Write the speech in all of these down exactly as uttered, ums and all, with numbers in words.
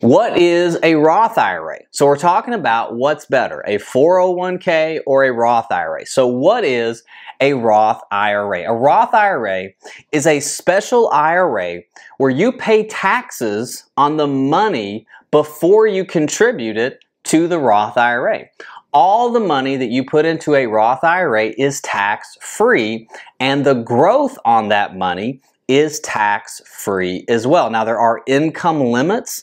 What is a Roth I R A? So we're talking about what's better, a four oh one k or a Roth I R A. So what is a Roth I R A? A Roth I R A is a special I R A where you pay taxes on the money before you contribute it to the Roth I R A. All the money that you put into a Roth I R A is tax-free, and the growth on that money is tax-free as well. Now, there are income limits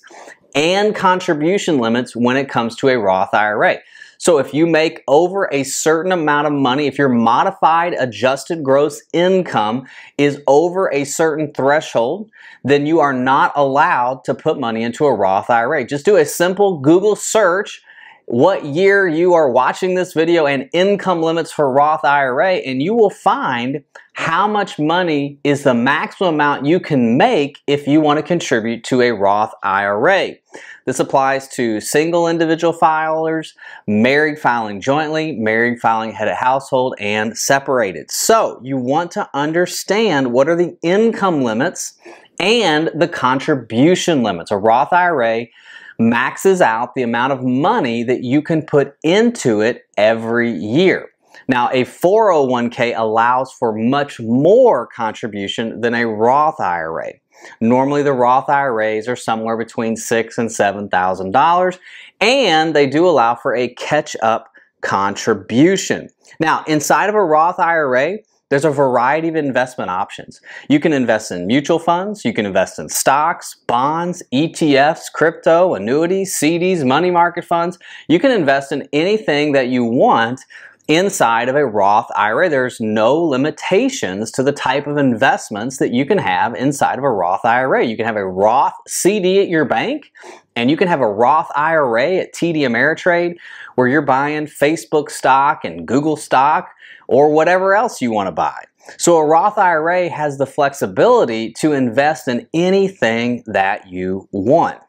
and contribution limits when it comes to a Roth I R A. So if you make over a certain amount of money, if your modified adjusted gross income is over a certain threshold, then you are not allowed to put money into a Roth I R A. Just do a simple Google search what year you are watching this video and income limits for Roth I R A, and you will find how much money is the maximum amount you can make if you want to contribute to a Roth I R A. This applies to single individual filers, married filing jointly, married filing head of household, and separated. So you want to understand what are the income limits and the contribution limits. A Roth I R A maxes out the amount of money that you can put into it every year. Now, a four oh one k allows for much more contribution than a Roth I R A. Normally, the Roth I R As are somewhere between six thousand dollars and seven thousand dollars, and they do allow for a catch-up contribution. Now, inside of a Roth I R A, there's a variety of investment options. You can invest in mutual funds, you can invest in stocks, bonds, E T Fs, crypto, annuities, C Ds, money market funds. You can invest in anything that you want inside of a Roth I R A. There's no limitations to the type of investments that you can have inside of a Roth I R A. You can have a Roth C D at your bank, and you can have a Roth I R A at T D Ameritrade where you're buying Facebook stock and Google stock or whatever else you want to buy. So a Roth I R A has the flexibility to invest in anything that you want.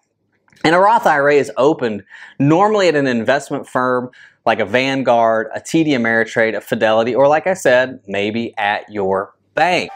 And a Roth I R A is opened normally at an investment firm like a Vanguard, a T D Ameritrade, a Fidelity, or like I said, maybe at your bank.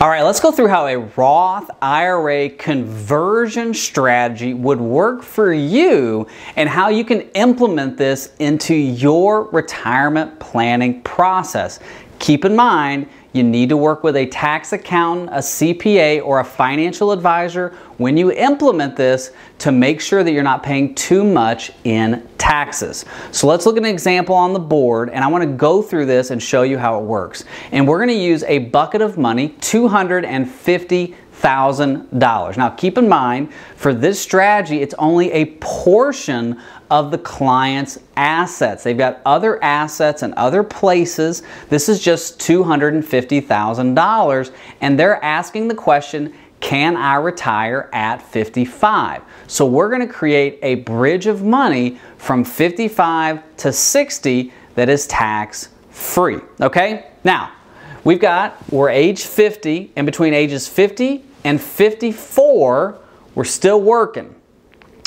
All right, let's go through how a Roth I R A conversion strategy would work for you and how you can implement this into your retirement planning process. Keep in mind, you need to work with a tax accountant, a C P A, or a financial advisor when you implement this to make sure that you're not paying too much in taxes. So let's look at an example on the board, and I want to go through this and show you how it works. And we're going to use a bucket of money, two hundred fifty thousand dollars. Now keep in mind, for this strategy, it's only a portion of the client's assets. They've got other assets in other places. This is just two hundred fifty thousand dollars, and they're asking the question, can I retire at fifty-five? So we're going to create a bridge of money from fifty-five to sixty that is tax-free. Okay? Now, we've got, we're age fifty, and between ages fifty and fifty-four, we're still working.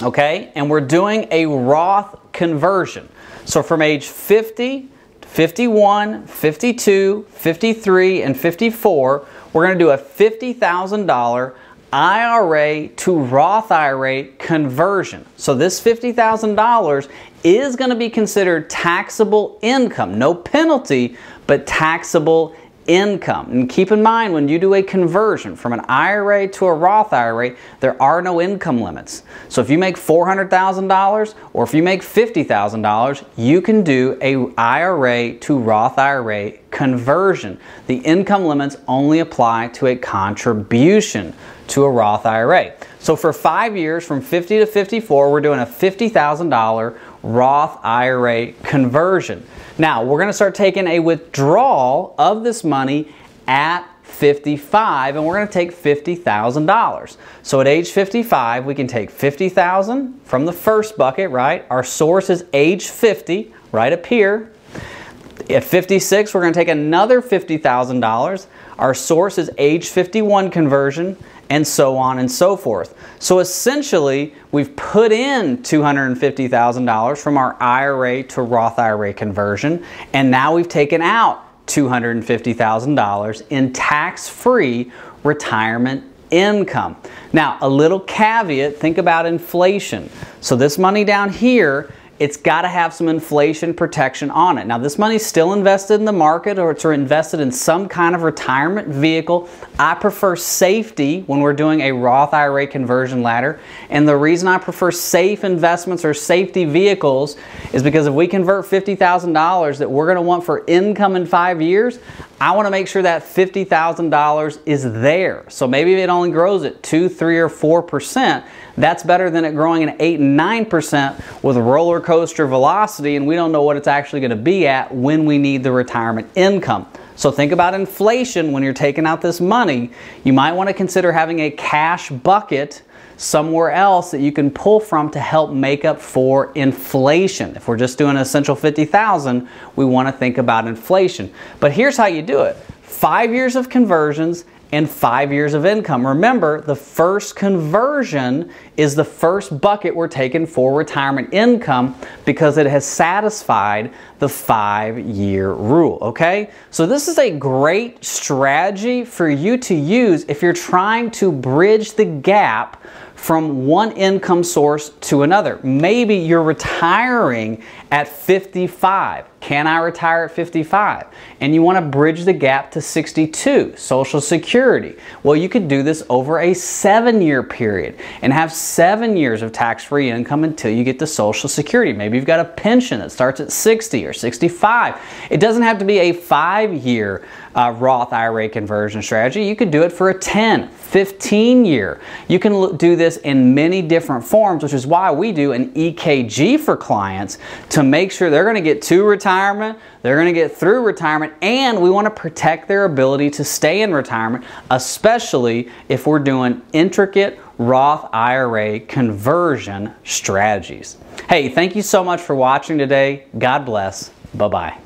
Okay? And we're doing a Roth conversion. So from age fifty, fifty-one, fifty-two, fifty-three, and fifty-four, we're going to do a fifty thousand dollar I R A to Roth I R A conversion. So this fifty thousand dollars is going to be considered taxable income. No penalty, but taxable income. And keep in mind, when you do a conversion from an I R A to a Roth I R A, there are no income limits. So if you make four hundred thousand dollars or if you make fifty thousand dollars, you can do a I R A to Roth I R A conversion. The income limits only apply to a contribution to a Roth I R A. So for five years, from fifty to fifty-four, we're doing a fifty thousand dollar Roth I R A conversion. Now, we're going to start taking a withdrawal of this money at fifty-five, and we're going to take fifty thousand dollars. So at age fifty-five, we can take fifty thousand dollars from the first bucket, right? Our source is age fifty, right up here. At fifty-six, we're going to take another fifty thousand dollars. Our source is age fifty-one conversion. and so on and so forth. So essentially, we've put in two hundred fifty thousand dollars from our I R A to Roth I R A conversion, and now we've taken out two hundred fifty thousand dollars in tax-free retirement income. Now, a little caveat, think about inflation. So this money down here, it's got to have some inflation protection on it. Now, this money's still invested in the market, or it's invested in some kind of retirement vehicle. I prefer safety when we're doing a Roth I R A conversion ladder. And the reason I prefer safe investments or safety vehicles is because if we convert fifty thousand dollars that we're going to want for income in five years, I want to make sure that fifty thousand dollars is there. So maybe it only grows at two, three, or four percent. That's better than it growing at eight and nine percent with roller coaster velocity, and we don't know what it's actually going to be at when we need the retirement income. So think about inflation when you're taking out this money. You might want to consider having a cash bucket somewhere else that you can pull from to help make up for inflation. If we're just doing an essential fifty thousand, we want to think about inflation. But here's how you do it. Five years of conversions and five years of income. Remember, the first conversion is the first bucket we're taking for retirement income because it has satisfied the five-year rule, okay? So this is a great strategy for you to use if you're trying to bridge the gap from one income source to another. Maybe you're retiring at fifty-five. Can I retire at fifty-five? And you want to bridge the gap to sixty-two, Social Security. Well, you could do this over a seven-year period and have seven years of tax-free income until you get to Social Security. Maybe you've got a pension that starts at sixty or sixty-five. It doesn't have to be a five-year uh, Roth I R A conversion strategy. You could do it for a ten, fifteen year. You can do this in many different forms, which is why we do an E K G for clients to make sure they're going to get to retirement, they're going to get through retirement, and we want to protect their ability to stay in retirement, especially if we're doing intricate Roth I R A conversion strategies. Hey, thank you so much for watching today. God bless. Bye-bye.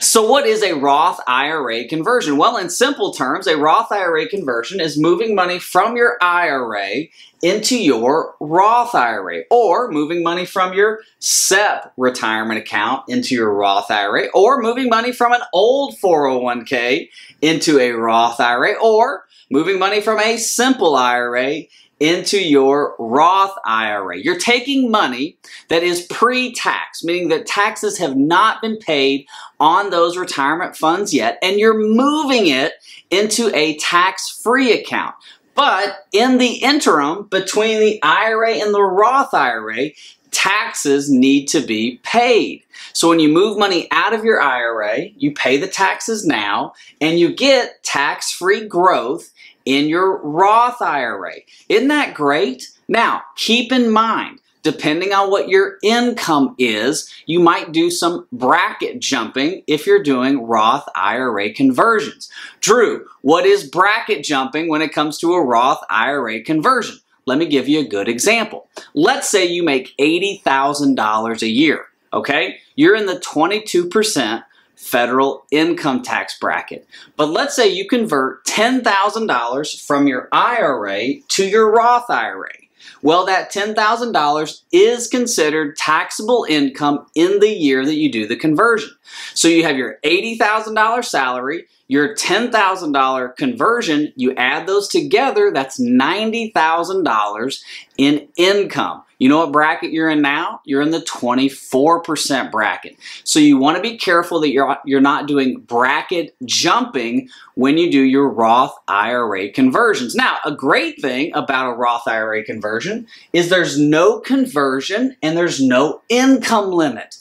So what is a Roth I R A conversion? Well, in simple terms, a Roth I R A conversion is moving money from your I R A into your Roth I R A, or moving money from your S E P retirement account into your Roth I R A, or moving money from an old four oh one k into a Roth I R A, or moving money from a simple I R A into your Roth I R A. You're taking money that is pre-tax, meaning that taxes have not been paid on those retirement funds yet, and you're moving it into a tax-free account. But in the interim, between the I R A and the Roth I R A, taxes need to be paid. So when you move money out of your I R A, you pay the taxes now, and you get tax-free growth in your Roth I R A. Isn't that great? Now, keep in mind, depending on what your income is, you might do some bracket jumping if you're doing Roth I R A conversions. Drew, what is bracket jumping when it comes to a Roth I R A conversion? Let me give you a good example. Let's say you make eighty thousand dollars a year, okay? You're in the twenty-two percent federal income tax bracket. But let's say you convert ten thousand dollars from your I R A to your Roth I R A. Well, that ten thousand dollars is considered taxable income in the year that you do the conversion. So you have your eighty thousand dollars salary, your ten thousand dollars conversion, you add those together, that's ninety thousand dollars in income. You know what bracket you're in now? You're in the twenty-four percent bracket. So you want to be careful that you're, you're not doing bracket jumping when you do your Roth I R A conversions. Now, a great thing about a Roth I R A conversion is there's no conversion and there's no income limit.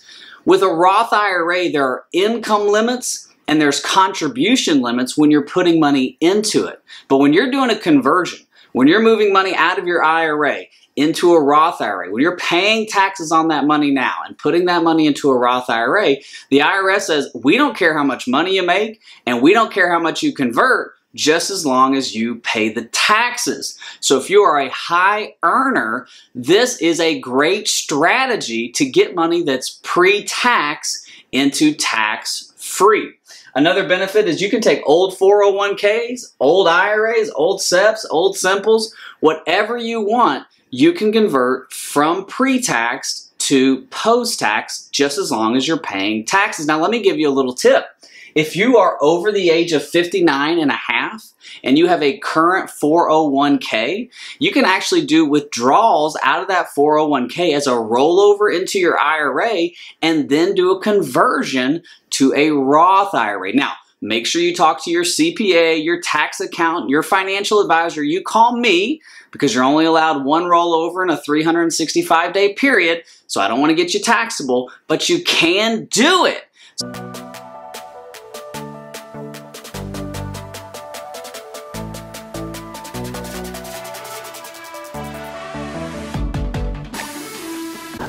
With a Roth I R A, there are income limits and there's contribution limits when you're putting money into it. But when you're doing a conversion, when you're moving money out of your I R A into a Roth I R A, when you're paying taxes on that money now and putting that money into a Roth I R A, the I R S says, we don't care how much money you make and we don't care how much you convert, just as long as you pay the taxes. So if you are a high earner, this is a great strategy to get money that's pre-tax into tax-free. Another benefit is you can take old four oh one Ks, old I R As, old S E Ps, old SIMPLEs, whatever you want, you can convert from pre-tax to post-tax just as long as you're paying taxes. Now let me give you a little tip. If you are over the age of fifty-nine and a half and you have a current four oh one K, you can actually do withdrawals out of that four oh one K as a rollover into your I R A and then do a conversion to a Roth I R A. Now, make sure you talk to your C P A, your tax accountant, your financial advisor. You call me because you're only allowed one rollover in a three hundred sixty-five day period, so I don't want to get you taxable, but you can do it.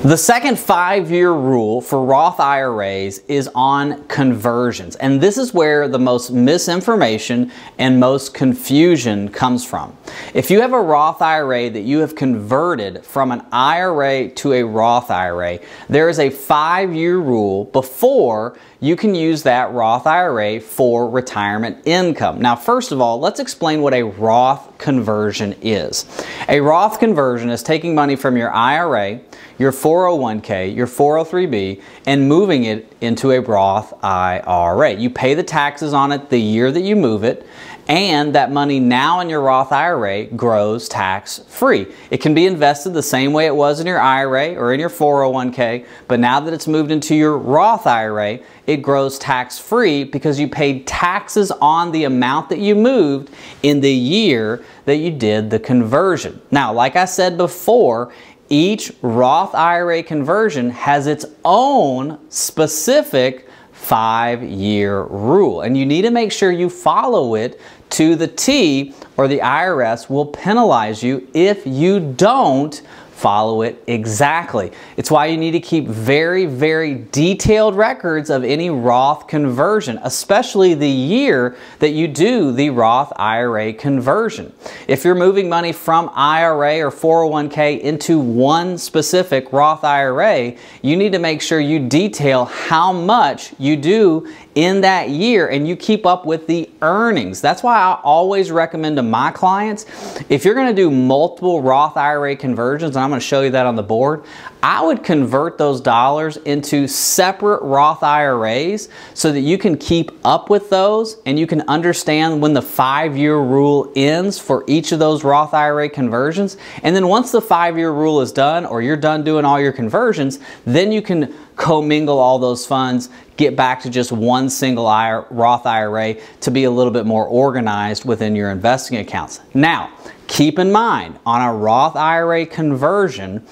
The second five-year rule for Roth I R As is on conversions, and this is where the most misinformation and most confusion comes from. If you have a Roth I R A that you have converted from an I R A to a Roth I R A, there is a five-year rule before you can use that Roth I R A for retirement income. Now, first of all, let's explain what a Roth conversion is. A Roth conversion is taking money from your I R A, your four oh one K, your four oh three B, and moving it into a Roth I R A. You pay the taxes on it the year that you move it, and that money now in your Roth I R A grows tax-free. It can be invested the same way it was in your I R A or in your four oh one K, but now that it's moved into your Roth I R A, it grows tax-free because you paid taxes on the amount that you moved in the year that you did the conversion. Now, like I said before, each Roth I R A conversion has its own specific five-year rule, and you need to make sure you follow it to the T, or the I R S will penalize you if you don't follow it exactly. It's why you need to keep very, very detailed records of any Roth conversion, especially the year that you do the Roth I R A conversion. If you're moving money from I R A or four oh one K into one specific Roth I R A, you need to make sure you detail how much you do in that year and you keep up with the earnings. That's why I always recommend to my clients, if you're going to do multiple Roth I R A conversions, and I'm going to show you that on the board, I would convert those dollars into separate Roth I R As so that you can keep up with those and you can understand when the five-year rule ends for each of those Roth I R A conversions. And then once the five-year rule is done, or you're done doing all your conversions, then you can commingle all those funds, get back to just one single Roth I R A to be a little bit more organized within your investing accounts. Now, keep in mind, on a Roth I R A conversion,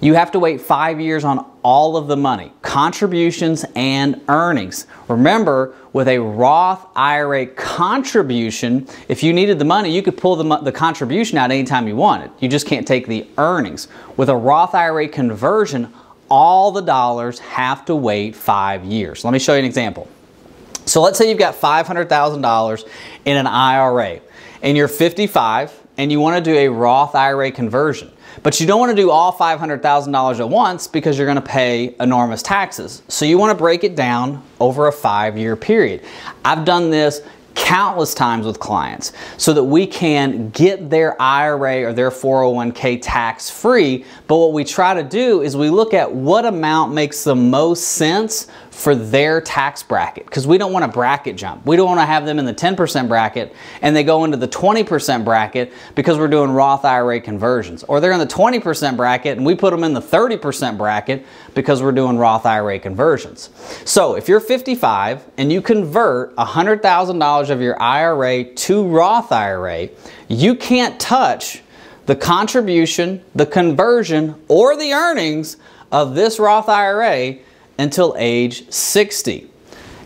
you have to wait five years on all of the money, contributions and earnings. Remember, with a Roth I R A contribution, if you needed the money, you could pull the, the contribution out anytime you wanted. You just can't take the earnings. With a Roth I R A conversion, all the dollars have to wait five years. Let me show you an example. So let's say you've got five hundred thousand dollars in an I R A and you're fifty-five and you want to do a Roth I R A conversion, but you don't want to do all five hundred thousand dollars at once because you're going to pay enormous taxes. So you want to break it down over a five-year period. I've done this countless times with clients so that we can get their I R A or their four oh one K tax free. But what we try to do is we look at what amount makes the most sense for their tax bracket, because we don't want a bracket jump. We don't want to have them in the ten percent bracket and they go into the twenty percent bracket because we're doing Roth I R A conversions, or they're in the twenty percent bracket and we put them in the thirty percent bracket because we're doing Roth I R A conversions. So if you're fifty-five and you convert one hundred thousand dollars of your I R A to Roth I R A, you can't touch the contribution, the conversion, or the earnings of this Roth I R A until age sixty.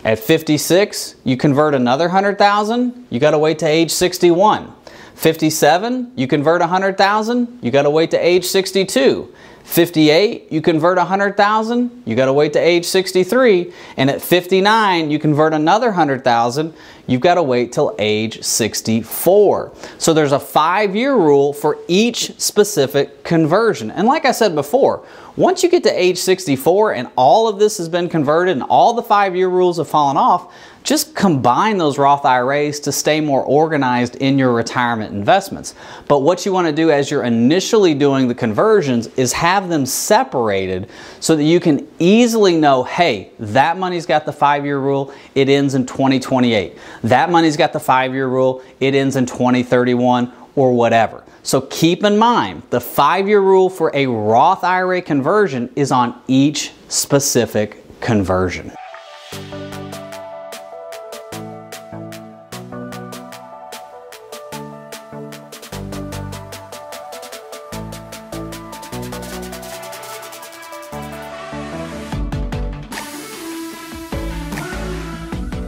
At fifty-six, you convert another one hundred thousand, you got to wait to age sixty-one. fifty-seven, you convert one hundred thousand, you got to wait to age sixty-two. fifty-eight, you convert one hundred thousand, you got to wait to age sixty-three, and at fifty-nine, you convert another one hundred thousand, you've got to wait till age sixty-four. So there's a five-year rule for each specific conversion. And like I said before, once you get to age sixty-four and all of this has been converted and all the five-year rules have fallen off, just combine those Roth I R As to stay more organized in your retirement investments. But what you want to do as you're initially doing the conversions is have them separated so that you can easily know, hey, that money's got the five-year rule, it ends in twenty twenty-eight. That money's got the five-year rule, it ends in twenty thirty-one or whatever. So keep in mind, the five-year rule for a Roth I R A conversion is on each specific conversion.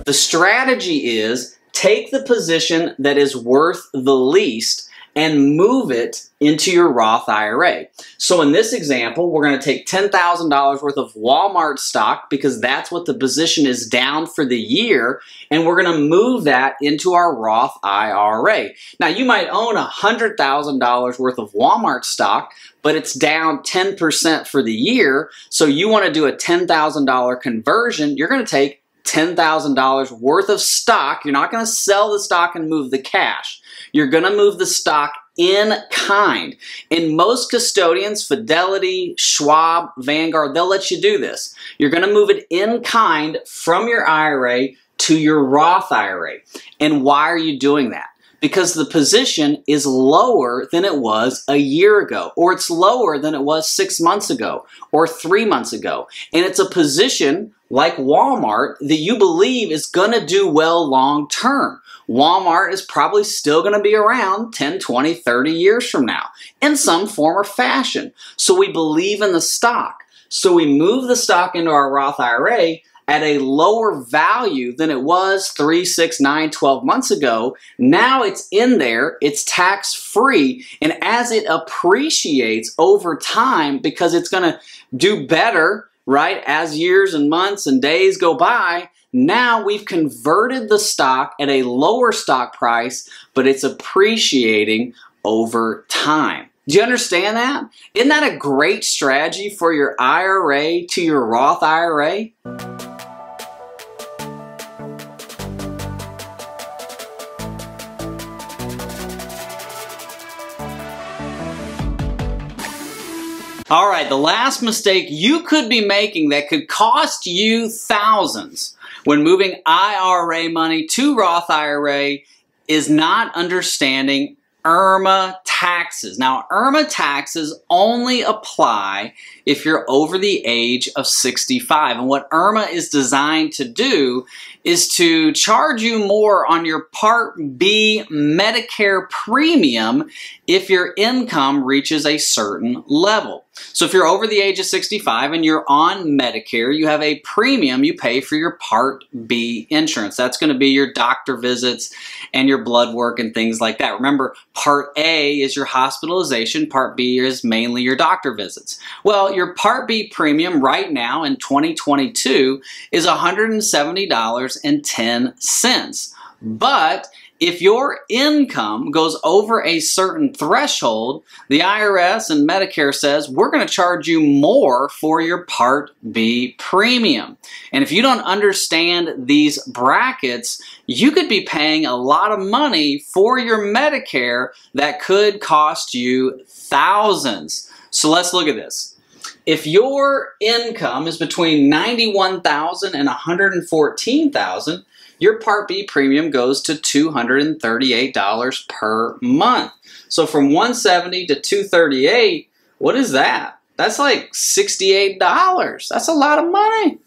The strategy is take the position that is worth the least and move it into your Roth I R A. So in this example, we're going to take ten thousand dollars worth of Walmart stock because that's what the position is down for the year, and we're going to move that into our Roth I R A. Now, you might own one hundred thousand dollars worth of Walmart stock, but it's down ten percent for the year, so you want to do a ten thousand dollar conversion. You're going to take ten thousand dollars worth of stock. You're not going to sell the stock and move the cash. You're going to move the stock in kind. And most custodians, Fidelity, Schwab, Vanguard, they'll let you do this. You're going to move it in kind from your I R A to your Roth I R A. And why are you doing that? Because the position is lower than it was a year ago, or it's lower than it was six months ago, or three months ago. And it's a position like Walmart that you believe is gonna do well long term. Walmart is probably still gonna be around ten, twenty, thirty years from now in some form or fashion. So we believe in the stock. So we move the stock into our Roth I R A at a lower value than it was three, six, nine, twelve months ago. Now it's in there, it's tax-free, and as it appreciates over time, because it's gonna do better, right, as years and months and days go by, now we've converted the stock at a lower stock price, but it's appreciating over time. Do you understand that? Isn't that a great strategy for your I R A to your Roth I R A? All right, the last mistake you could be making that could cost you thousands when moving I R A money to Roth I R A is not understanding IRMA taxes. Now, IRMA taxes only apply if you're over the age of sixty-five. And what IRMA is designed to do is to charge you more on your Part B Medicare premium if your income reaches a certain level. So if you're over the age of sixty-five and you're on Medicare, you have a premium you pay for your Part B insurance. That's going to be your doctor visits and your blood work and things like that. Remember, Part A is your hospitalization, Part B is mainly your doctor visits. Well, your Part B premium right now in twenty twenty-two is one hundred seventy dollars and ten cents. But if your income goes over a certain threshold, the I R S and Medicare says we're going to charge you more for your Part B premium. And if you don't understand these brackets, you could be paying a lot of money for your Medicare that could cost you thousands. So let's look at this. If your income is between ninety-one thousand dollars and one hundred fourteen thousand dollars, your Part B premium goes to two hundred thirty-eight dollars per month. So from one hundred seventy dollars to two hundred thirty-eight dollars, what is that? That's like sixty-eight dollars. That's a lot of money.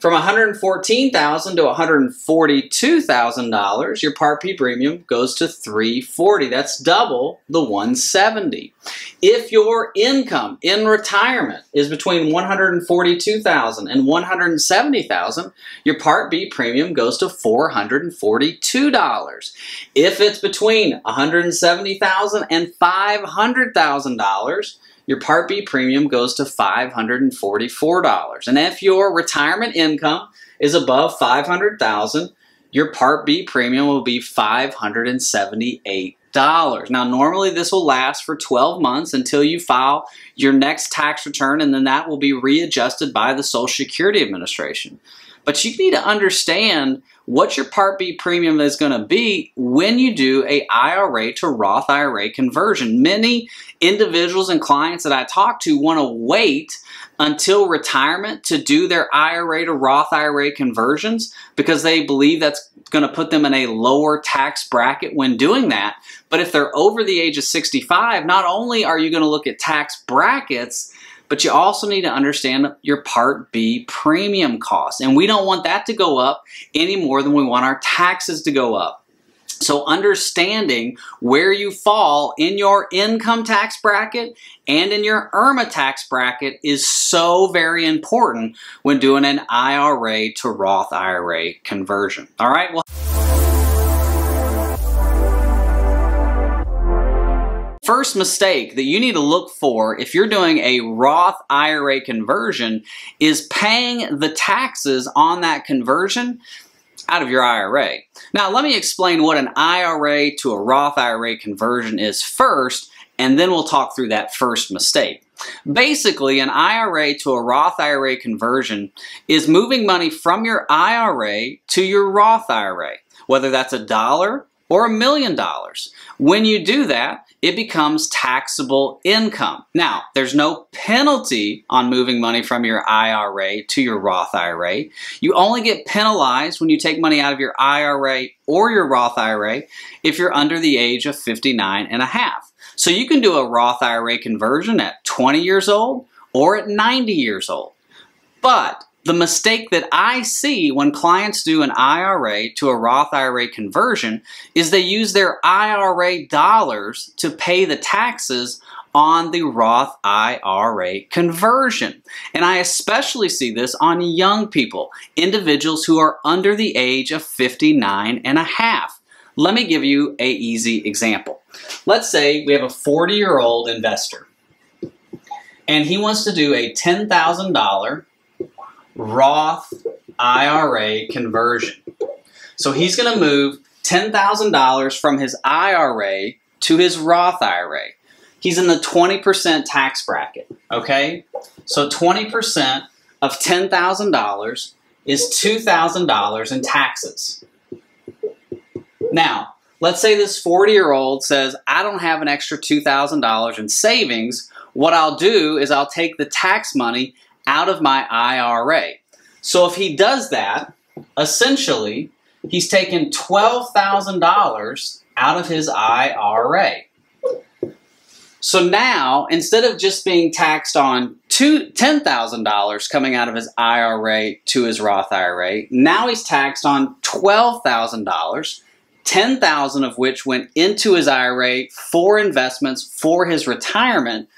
From one hundred fourteen thousand dollars to one hundred forty-two thousand dollars, your Part B premium goes to three hundred forty dollars. That's double the one hundred seventy dollars. If your income in retirement is between one hundred forty-two thousand dollars and one hundred seventy thousand dollars, your Part B premium goes to four hundred forty-two dollars. If it's between one hundred seventy thousand dollars and five hundred thousand dollars, your Part B premium goes to five hundred forty-four dollars. And if your retirement income is above five hundred thousand dollars, your Part B premium will be five hundred seventy-eight dollars. Now, normally this will last for twelve months until you file your next tax return, and then that will be readjusted by the Social Security Administration. But you need to understand what your Part B premium is going to be when you do a I R A to Roth I R A conversion. Many individuals and clients that I talk to want to wait until retirement to do their I R A to Roth I R A conversions because they believe that's going to put them in a lower tax bracket when doing that. But if they're over the age of sixty-five, not only are you going to look at tax brackets, but you also need to understand your Part B premium cost. And we don't want that to go up any more than we want our taxes to go up. So understanding where you fall in your income tax bracket and in your I R M A tax bracket is so very important when doing an I R A to Roth I R A conversion. All right. Well, first mistake that you need to look for if you're doing a Roth I R A conversion is paying the taxes on that conversion out of your I R A. Now, let me explain what an I R A to a Roth I R A conversion is first, and then we'll talk through that first mistake. Basically, an I R A to a Roth I R A conversion is moving money from your I R A to your Roth I R A, whether that's a dollar or a million dollars. When you do that, it becomes taxable income. Now, there's no penalty on moving money from your I R A to your Roth I R A. You only get penalized when you take money out of your I R A or your Roth I R A if you're under the age of fifty-nine and a half. So you can do a Roth I R A conversion at twenty years old or at ninety years old. But the mistake that I see when clients do an I R A to a Roth I R A conversion is they use their I R A dollars to pay the taxes on the Roth I R A conversion. And I especially see this on young people, individuals who are under the age of fifty-nine and a half. Let me give you an easy example. Let's say we have a forty-year-old investor and he wants to do a ten thousand dollar Roth I R A conversion. So he's going to move ten thousand dollars from his I R A to his Roth I R A. He's in the twenty percent tax bracket, okay? So twenty percent of ten thousand dollars is two thousand dollars in taxes. Now, let's say this forty-year-old says, I don't have an extra two thousand dollars in savings. What I'll do is I'll take the tax money out of my I R A. So if he does that, essentially, he's taken twelve thousand dollars out of his I R A. So now, instead of just being taxed on ten thousand dollars coming out of his I R A to his Roth I R A, now he's taxed on twelve thousand dollars, ten thousand dollars of which went into his I R A for investments for his retirement,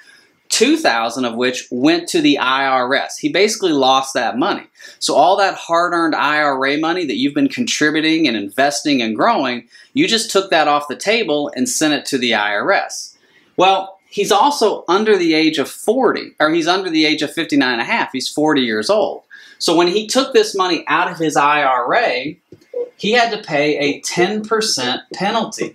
two thousand dollars of which went to the I R S. He basically lost that money. So all that hard-earned I R A money that you've been contributing and investing and growing, you just took that off the table and sent it to the I R S. Well, he's also under the age of forty, or he's under the age of fifty-nine and a half. He's forty years old. So when he took this money out of his I R A, he had to pay a ten percent penalty.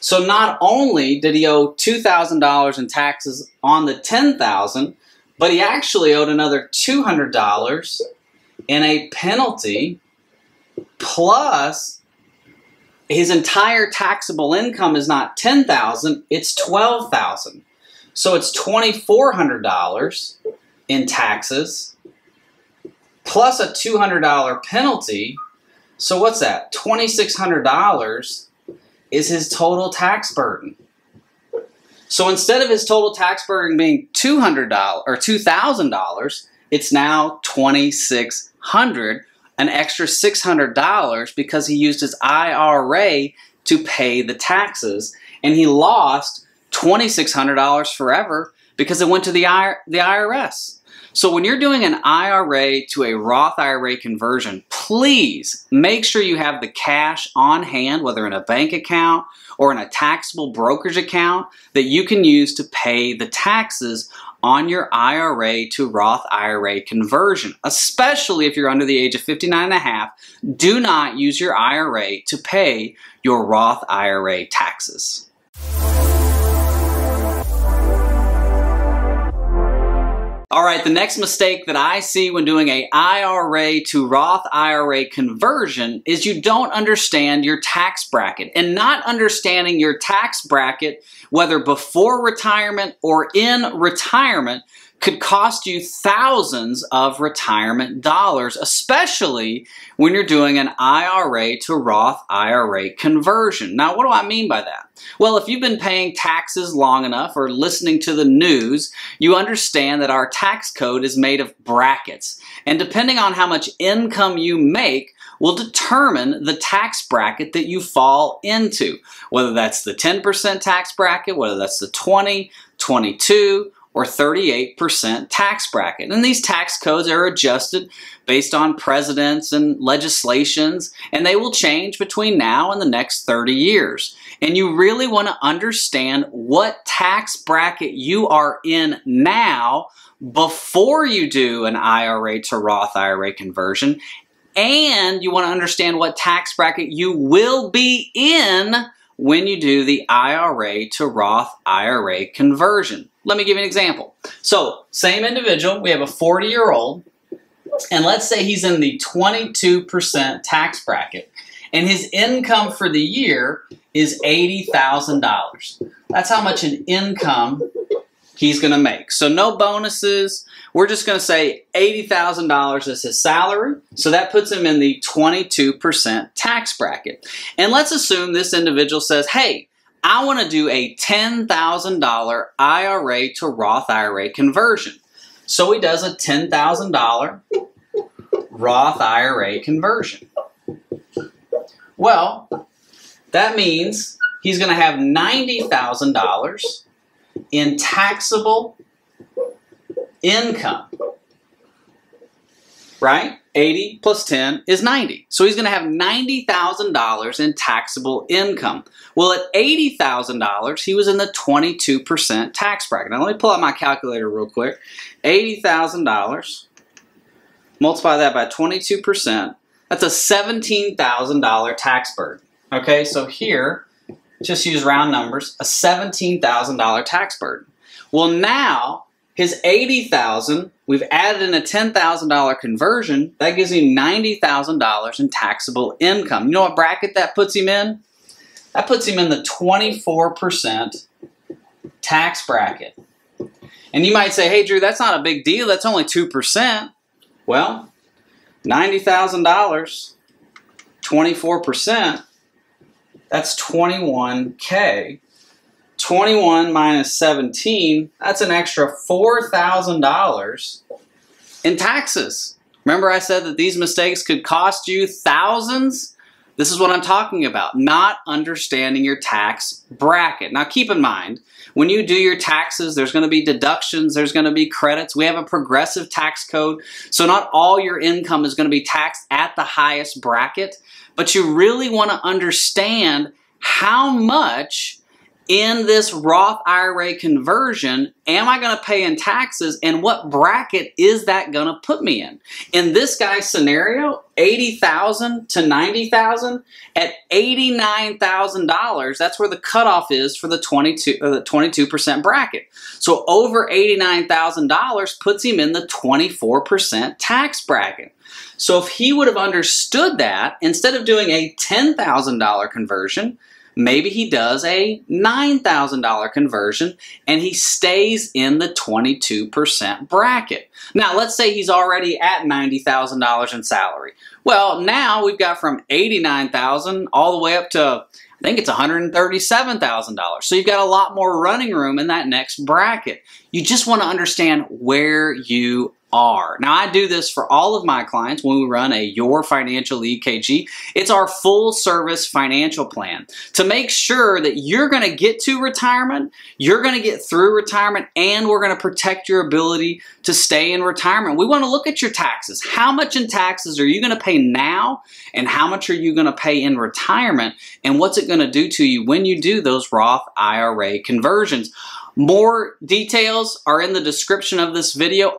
So not only did he owe two thousand dollars in taxes on the ten thousand dollars, but he actually owed another two hundred dollars in a penalty, plus his entire taxable income is not ten thousand dollars, it's twelve thousand dollars. So it's twenty-four hundred dollars in taxes, plus a two hundred dollar penalty. So what's that? twenty-six hundred dollars. Is his total tax burden. So instead of his total tax burden being two hundred dollars or two thousand dollars, it's now twenty-six hundred dollars, an extra six hundred dollars because he used his I R A to pay the taxes, and he lost twenty-six hundred dollars forever because it went to the I R S. So when you're doing an I R A to a Roth I R A conversion, please make sure you have the cash on hand, whether in a bank account or in a taxable brokerage account, that you can use to pay the taxes on your I R A to Roth I R A conversion. Especially if you're under the age of fifty-nine and a half, do not use your I R A to pay your Roth I R A taxes. All right, the next mistake that I see when doing a I R A to Roth I R A conversion is you don't understand your tax bracket. And not understanding your tax bracket, whether before retirement or in retirement, could cost you thousands of retirement dollars, especially when you're doing an I R A to Roth I R A conversion. Now, what do I mean by that? Well, if you've been paying taxes long enough or listening to the news, you understand that our tax code is made of brackets. And depending on how much income you make will determine the tax bracket that you fall into, whether that's the ten percent tax bracket, whether that's the twenty, twenty-two, or thirty-eight percent tax bracket. And these tax codes are adjusted based on presidents and legislations, and they will change between now and the next thirty years. And you really want to understand what tax bracket you are in now before you do an I R A to Roth I R A conversion, and you want to understand what tax bracket you will be in when you do the I R A to Roth I R A conversion. Let me give you an example. So, same individual, we have a forty-year-old, and let's say he's in the twenty-two percent tax bracket, and his income for the year is eighty thousand dollars. That's how much an income he's gonna make. So no bonuses, we're just gonna say eighty thousand dollars is his salary, so that puts him in the twenty-two percent tax bracket. And let's assume this individual says, hey, I want to do a ten thousand dollar I R A to Roth I R A conversion. So he does a ten thousand dollar Roth I R A conversion. Well, that means he's going to have ninety thousand dollars in taxable income, right? eighty plus ten is ninety. So he's going to have ninety thousand dollars in taxable income. Well, at eighty thousand dollars, he was in the twenty-two percent tax bracket. Now, let me pull out my calculator real quick. eighty thousand dollars, multiply that by twenty-two percent. That's a seventeen thousand dollar tax burden. Okay, so here, just use round numbers, a seventeen thousand dollar tax burden. Well, now, his eighty thousand dollars, we've added in a ten thousand dollar conversion, that gives him ninety thousand dollars in taxable income. You know what bracket that puts him in? That puts him in the twenty-four percent tax bracket. And you might say, hey, Drew, that's not a big deal, that's only two percent. Well, ninety thousand dollars, twenty-four percent, that's twenty-one K. twenty-one minus seventeen, that's an extra four thousand dollars in taxes. Remember I said that these mistakes could cost you thousands? This is what I'm talking about, not understanding your tax bracket. Now keep in mind, when you do your taxes, there's going to be deductions, there's going to be credits. We have a progressive tax code, so not all your income is going to be taxed at the highest bracket, but you really want to understand how much in this Roth I R A conversion am I going to pay in taxes, and what bracket is that going to put me in? In this guy's scenario, eighty thousand to ninety thousand, at eighty-nine thousand dollars, that's where the cutoff is for the twenty-two or the twenty-two percent bracket. So over eighty-nine thousand dollars puts him in the twenty-four percent tax bracket. So if he would have understood that, instead of doing a ten thousand dollar conversion, maybe he does a nine thousand dollar conversion and he stays in the twenty-two percent bracket. Now, let's say he's already at ninety thousand dollars in salary. Well, now we've got from eighty-nine thousand dollars all the way up to, I think it's one hundred thirty-seven thousand dollars. So you've got a lot more running room in that next bracket. You just want to understand where you are. Now, I do this for all of my clients when we run a Your Financial E K G. It's our full service financial plan to make sure that you're going to get to retirement, you're going to get through retirement, and we're going to protect your ability to stay in retirement. We want to look at your taxes. How much in taxes are you going to pay now, and how much are you going to pay in retirement, and what's it going to do to you when you do those Roth I R A conversions? More details are in the description of this video.